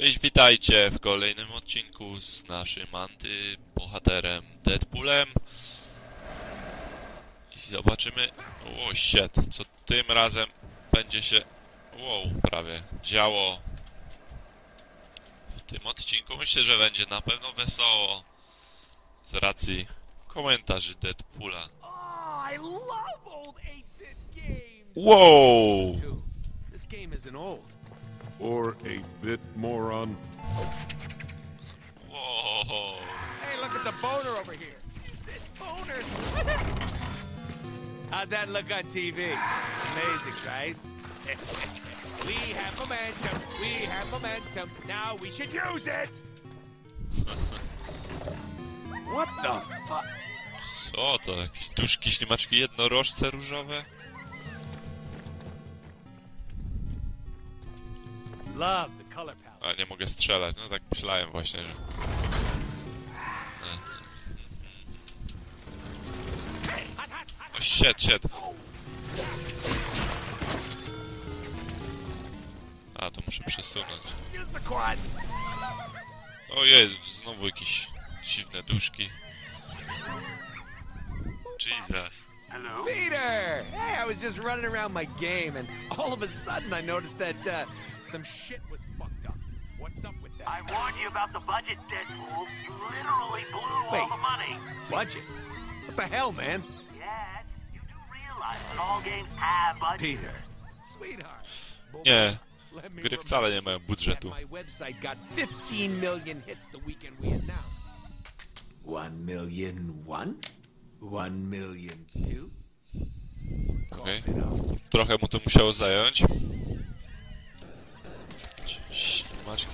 Cześć, witajcie w kolejnym odcinku z naszym antybohaterem Deadpoolem. I zobaczymy... O, shit, co tym razem będzie się... Wow, prawie działo. W tym odcinku myślę, że będzie na pewno wesoło. Z racji komentarzy Deadpoola. Wow! Or 8-bit moron. Whoa. Hey, look at the boner over here. He said boner. How'd that look on TV? Amazing, right? We have momentum. We have momentum. Now we should use it. What the fuck? Co to? Jakieś duszki, ślimaczki, jednorożce różowe? A nie mogę strzelać, no tak myślałem właśnie, że... O, shit. A, to muszę przesunąć. Ojej, znowu jakieś dziwne duszki. Jesus. Hello? Peter! Hey, I was just running around my game and all of a sudden I noticed that some shit was fucked up. What's up with that? I warned you about the budget, Deadpool. You literally blew all the money. Budget? What the hell, man? Yes, you do realize that all games have budget. Peter, sweetheart. Nie, gry wcale nie mają budżetu. My website got 15 million hits the weekend we announced. 1 million 1? 1 million 2? Okej. Trochę mu to musiało zająć. Ślimaczki.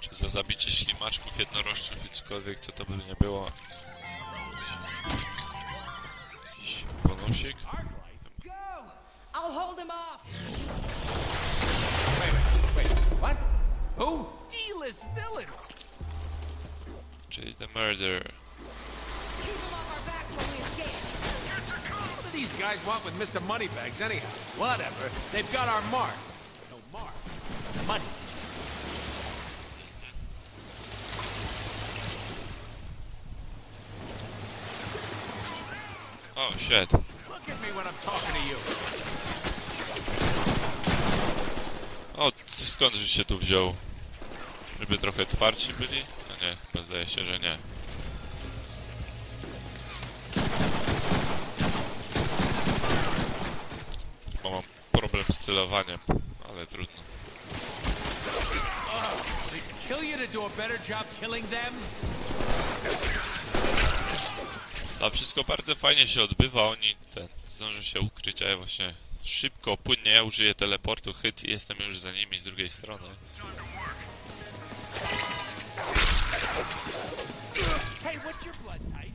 Czy za zabicie ślimaczków, jednorożców i cokolwiek, co to by nie było. Jakiś bonusik. Czyli the murder. What do these guys want with Mr. Moneybags anyhow? Whatever. They've got our mark. No mark. Money. Oh shit. Look at me when I'm talking to you. O, skąd żeś się tu wziął? Żeby trochę twarci byli? No nie, chyba zdaje się, że nie. Mam problem z celowaniem, ale trudno. To wszystko bardzo fajnie się odbywa, oni zdążą się ukryć, a ja właśnie szybko, płynnie, ja użyję teleportu, chyt i jestem już za nimi z drugiej strony. Hey, what's your blood type?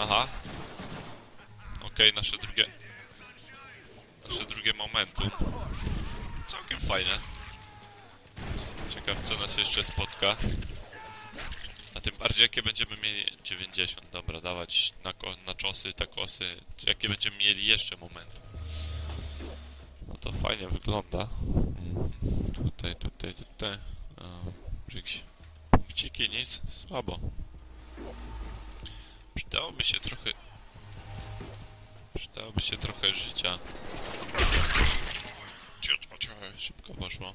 Aha. Okej, nasze drugie momentum. Całkiem fajne. Ciekaw co nas jeszcze spotka. A tym bardziej jakie będziemy mieli... 90, dobra, dawać na czosy, takosy. Jakie będziemy mieli jeszcze momenty. No to fajnie wygląda. Tutaj. Jakieś punkciki, nic. Słabo. Przydałoby się trochę życia. Szybko poszło.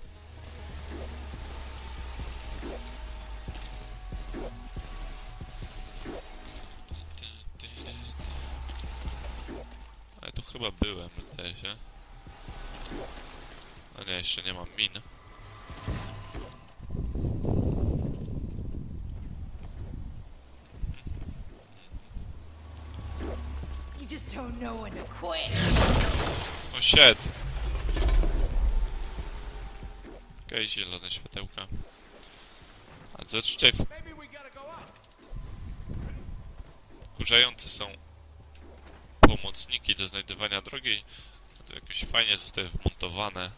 Ale tu chyba byłem, wydaje się. A nie, jeszcze nie mam min. O shit. Okej, zielone światełka. A co tutaj... Wkurzające są pomocniki do znajdywania drogi. To jakoś fajnie zostały wmontowane.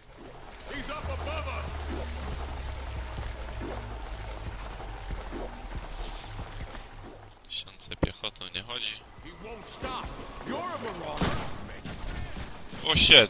Tysiące piechotą nie chodzi. O shit.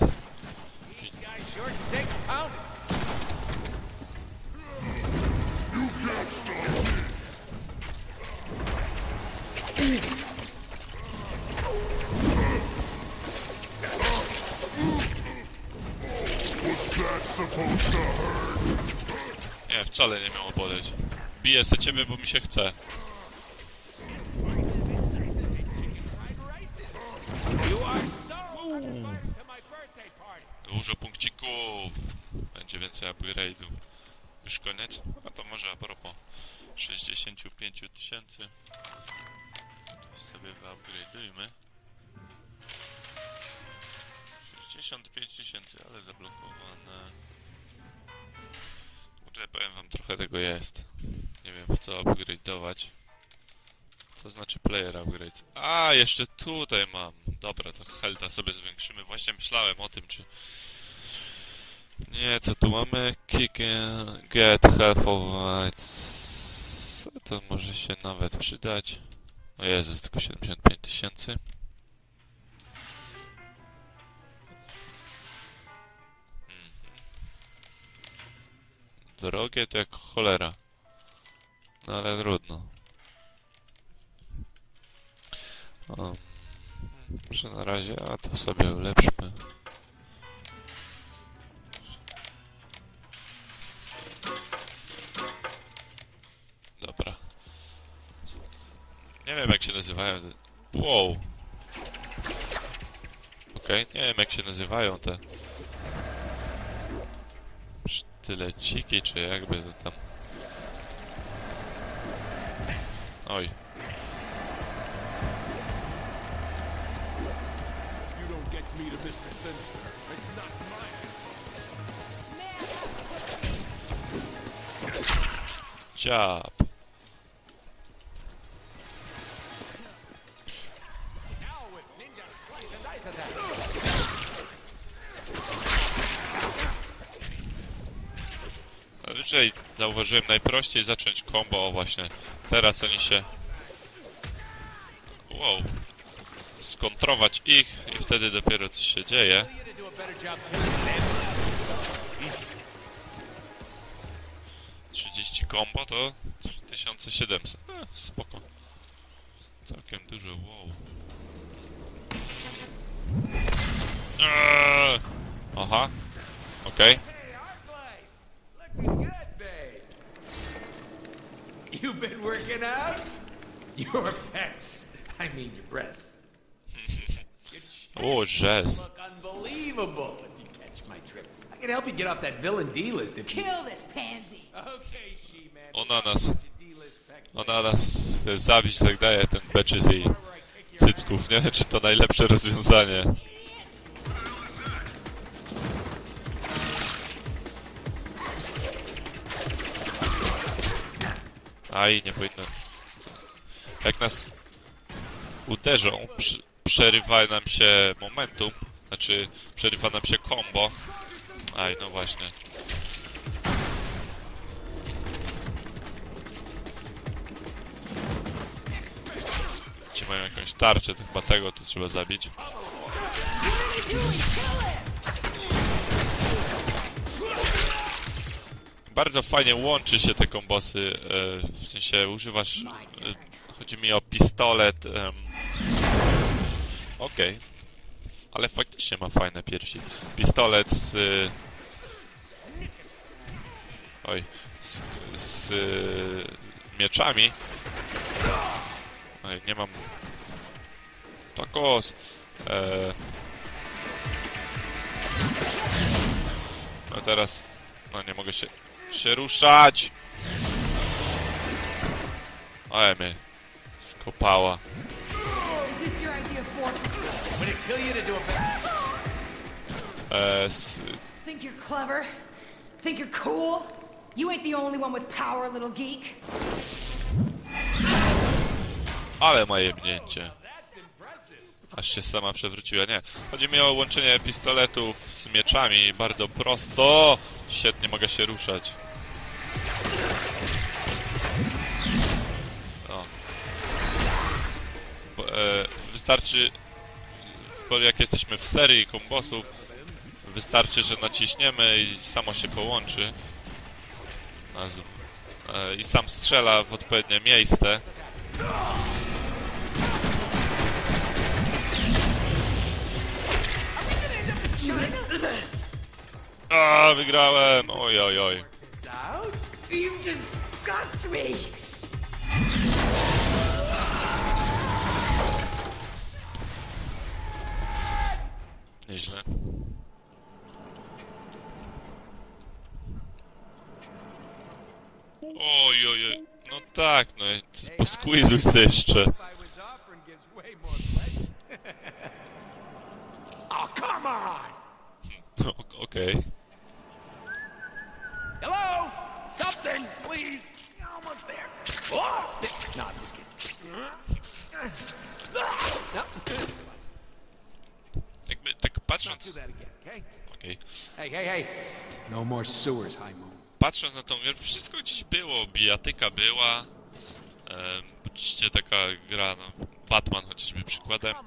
Nie, wcale nie miało boleć. Biję se ciebie, bo mi się chce. Dużo punkcików. Będzie więcej upgrade'ów. Już koniec? A to może a propos 65 000. Sobie wyupgrade'ujmy. 65 000, ale zablokowane. Może powiem wam, trochę tego jest. Nie wiem, w co upgrade'ować. Co znaczy player upgrades? A, jeszcze tutaj mam. Dobra, to Helda sobie zwiększymy. Właśnie myślałem o tym, czy... Nie, co tu mamy? Kick in, get, half of... To może się nawet przydać. O Jezus, tylko 75 000. Drogie to jak cholera. No ale trudno. O, może na razie, a to sobie ulepszmy. Dobra. Nie wiem jak się nazywają te... Wow. Okej, nie wiem jak się nazywają te... Sztyleciki, czy jakby to tam... Oj. Job. Raczej zauważyłem, najprościej zacząć combo, o właśnie. Teraz oni się... Wow. Skontrować ich i wtedy dopiero coś się dzieje. Kombo to 1700. Spoko. Całkiem dużo, wow. Aha, okej. You've been working out? Your pecs. I mean your breasts. Oh, jest. Unbelievable if you catch my drift. I can help you get off that villain D-list if you... Kill this pansy! Okay, she-man. Ona nas zabić tak daje, ten beczy z jej cycków, nie? Czy to najlepsze rozwiązanie? Aj, nie powinno. Jak nas uderzą, przerywa nam się momentum, znaczy przerywa nam się combo. Aj, no właśnie. Ci mają jakąś tarczę, to chyba tego tu trzeba zabić. Bardzo fajnie łączy się te kombosy, w sensie używasz... Chodzi mi o pistolet... Okej. Ale faktycznie ma fajne piersi. Pistolet z... Oj... Z mieczami. Oj, nie mam... Takos! No teraz... No nie mogę się ruszać! Oj, mnie skopała. Think you're clever? Think you're cool? You ain't the only one with power, little geek. Ale ma jebnięcie. Aż się sama przewróciła, nie. Chodzi mi o łączenie pistoletów z mieczami. Bardzo prosto. Świetnie, mogę się ruszać. Wystarczy jak jesteśmy w serii kombosów, wystarczy, że naciśniemy i samo się połączy. I sam strzela w odpowiednie miejsce. A, wygrałem! Oj, oj, oj. Nieźle. Oj, oj, oj. No tak, no. Posquizuj się jeszcze. No, okej. Okay. Hello? Something, please. Almost there. Oh! No, I'm just kidding. Jakby tak patrząc. Okay. Hey. No more sewers, High Moon. Patrząc na tą grę, wszystko gdzieś było. Bijatyka była. Oczywiście taka gra, no. Batman chociażby przykładem. O.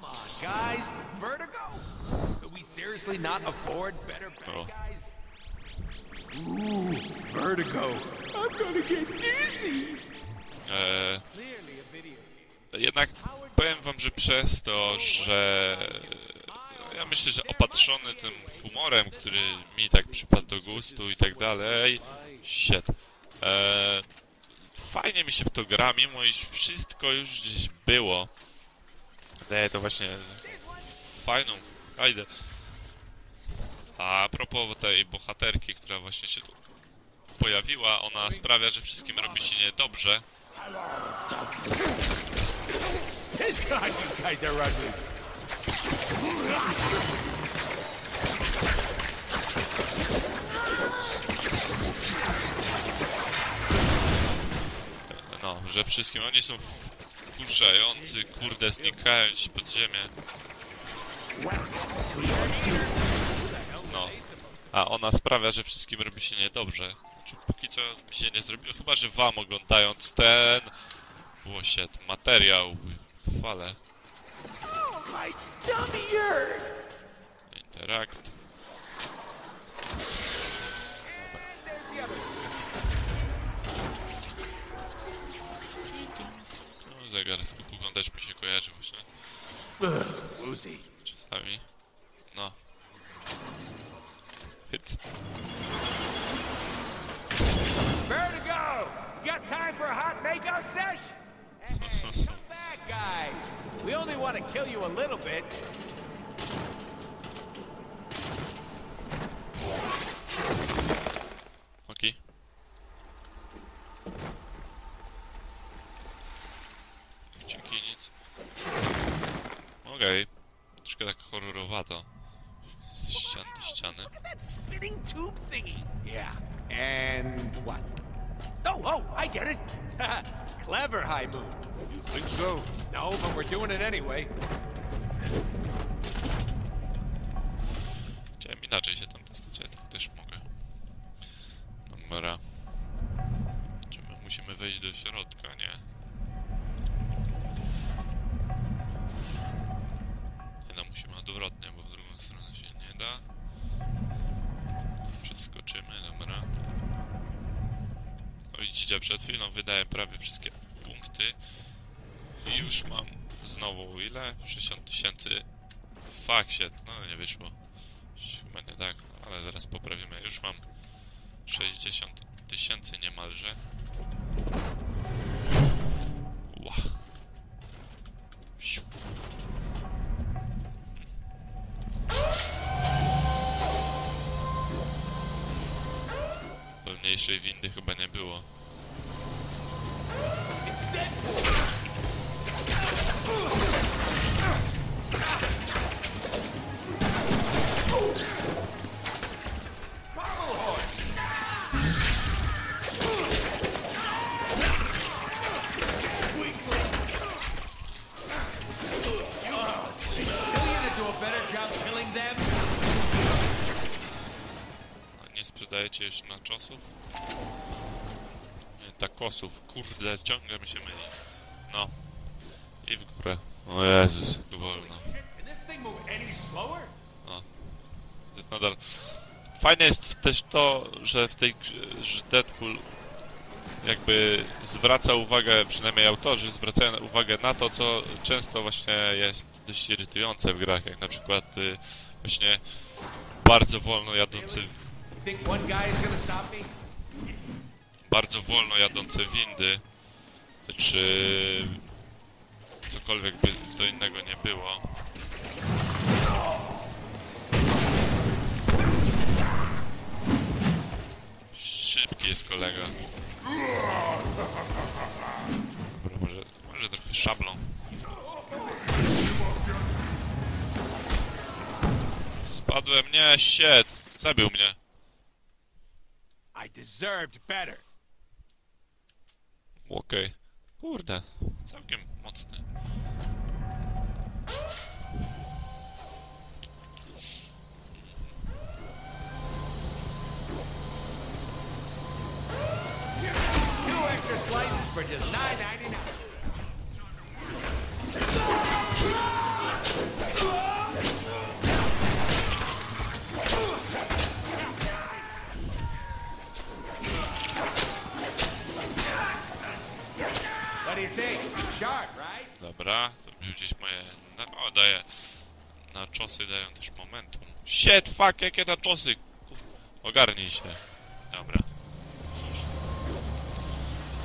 Ooh, vertigo. I'm gonna get dizzy. Jednak powiem wam, że przez to, że ja myślę, że opatrzony tym humorem, który mi tak przypadł do gustu i tak dalej, shit. Fajnie mi się w to gra, mimo iż wszystko już gdzieś było. Daje to właśnie fajną frajdę. A propos tej bohaterki, która właśnie się tu pojawiła, ona sprawia, że wszystkim robi się niedobrze. No, że wszystkim oni są wkurzający, kurde, znikają gdzieś pod ziemię. No, a ona sprawia, że wszystkim robi się niedobrze. Znaczy, póki co mi się nie zrobiło, chyba że wam oglądając ten... Włosie, materiał, fale. Interakt. No, zegar z kupu też mi się kojarzy właśnie. Czasami. No. Hits. Where to go? You got time for a hot makeout sesh? Hey, come back, guys. We only want to kill you a little bit. Okay. Dzięki, nic. Okej. Troszkę tak horrorowato. Ściany. Look at that spinning tube thingy. Yeah. And what? Oh, I get it. Clever, High Moon. You think so? No, but we're doing it anyway. Chciałem inaczej się tam dostać, ale tak też mogę. Dobra. Czy my musimy wejść do środka, nie? Nie, no musimy odwrotnie, bo w drugą stronę się nie da. Przeskoczymy, dobra. No widzicie, przed chwilą wydaję prawie wszystkie punkty. I już mam znowu ile? 60 000. Fuck shit, no nie wyszło. Chyba nie tak, ale zaraz poprawimy. Już mam 60 000 niemalże. Ła. Siu. Pełniejszej windy chyba nie było. Dajecie jeszcze na czosów? Nie, takosów. Kurde, ciągle mi się myli. No. I w górę. O Jezus, tu wolno. No. To jest nadal... Fajne jest też to, że w tej grze Deadpool jakby zwraca uwagę, przynajmniej autorzy zwracają uwagę na to, co często właśnie jest dość irytujące w grach, jak na przykład właśnie bardzo wolno jadące windy, czy cokolwiek by to innego nie było. Szybki jest kolega. Dobra, może trochę szablą. Spadłem, nie, shit. Zabił mnie. Okej. Kurde, całkiem mocny. Dobra, to był gdzieś moje... O, daję... Na czosy dają też momentum. Shit, fuck, jakie na czosy! Ogarnij się. Dobra.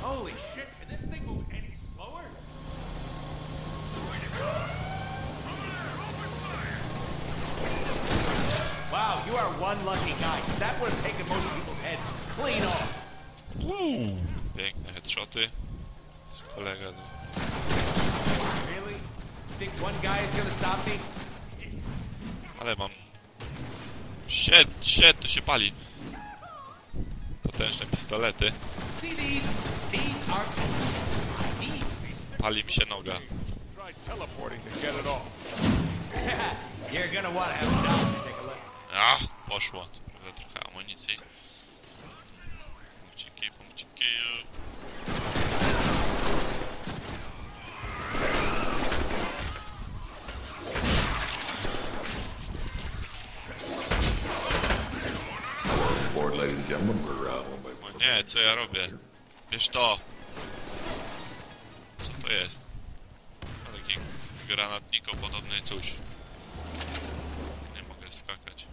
Holy shit, can this thing move any slower? Wow, you are one lucky guy. That would have taken most people's heads clean off. Woo! Piękne headshoty. Z kolega. Really? Think one guy is gonna stop me? Ale mam. Shit, shit, to się pali. Potężne pistolety. Pali mi się noga. Poszło. Trochę amunicji. Punkciki, punkciki. O nie, co ja robię? Wiesz to! Co to jest? Ma taki granatniko podobny coś. Nie mogę skakać.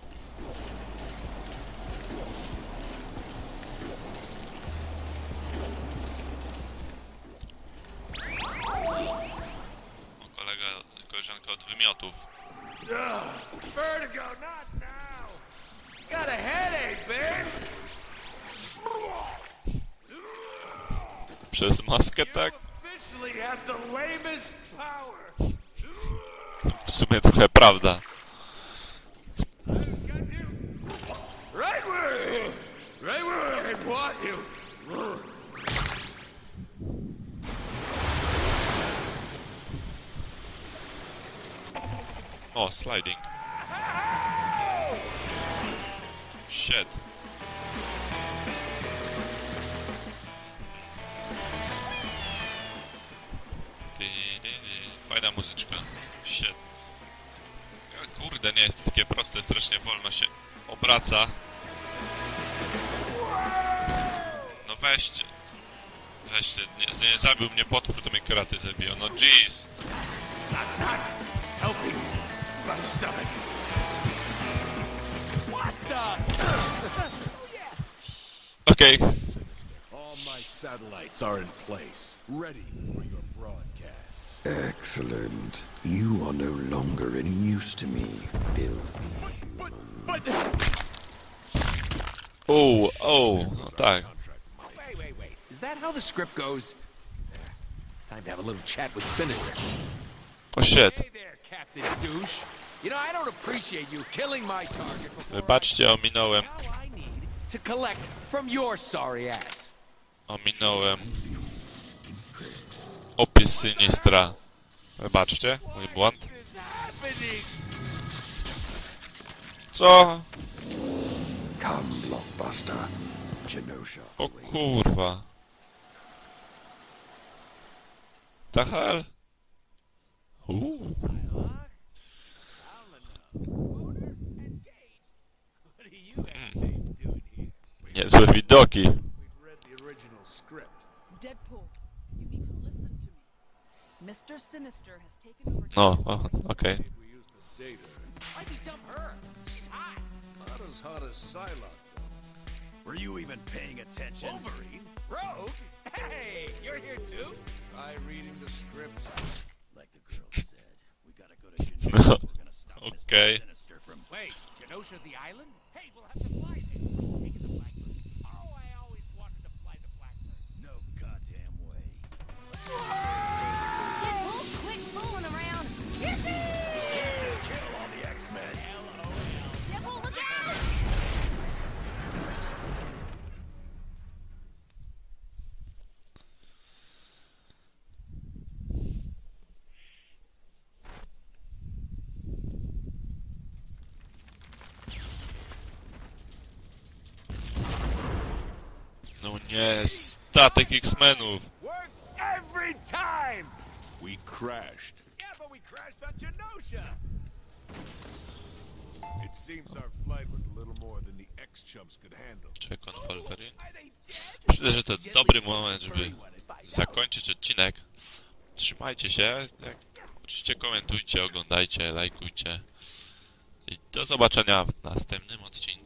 O, kolega, koleżanka od wymiotów. Got a headache, man. Przez maskę, tak? W sumie trochę prawda. O, sliding. Shit. Fajna muzyczka. Shit. Kurde, nie jest to takie proste, strasznie wolno się obraca. No weźcie. Weźcie, nie zabił mnie potwór, to mnie kraty zabiją. No jeez. Okej. All my satellites are in place, ready for your broadcasts. Excellent. You are no longer any use to me, filthy human. Oh, tak. Wait. Is that how the script goes? Time to have a little chat with Sinister. Oh shit. Hey there, Captain Douche. You know, I don't appreciate you killing my target before. Wybaczcie, ominąłem. To collect from your sorry ass. Ominąłem opis Sinistra. Wybaczcie, mój błąd. Co? O kurwa. Tahal? Niezłe widoki. O, o, okej. Were you even paying attention? Wolverine? Rogue? Hey, you're here too? I reading the script. Like the girl said, we gotta go to Genosha. We're gonna stop Mr. Sinister from... Wait, Genosha the island? Hey, we'll have to fly there. Taking the Blackbird. Oh, I always wanted to fly the Blackbird. No goddamn way. Deadpool, quit fooling around. Yippee! Let's just kill all the X-Men. Deadpool, look out! No nie, statek X-Menów. Works every time. We crashed. Yeah, but we crashed on Genosha. It seems our flight was a little more than the X-Chumps could handle. Czekam na Wolverine. Myślę, że to dobry moment, żeby zakończyć odcinek. Trzymajcie się. Oczywiście komentujcie, oglądajcie, lajkujcie. I do zobaczenia w następnym odcinku.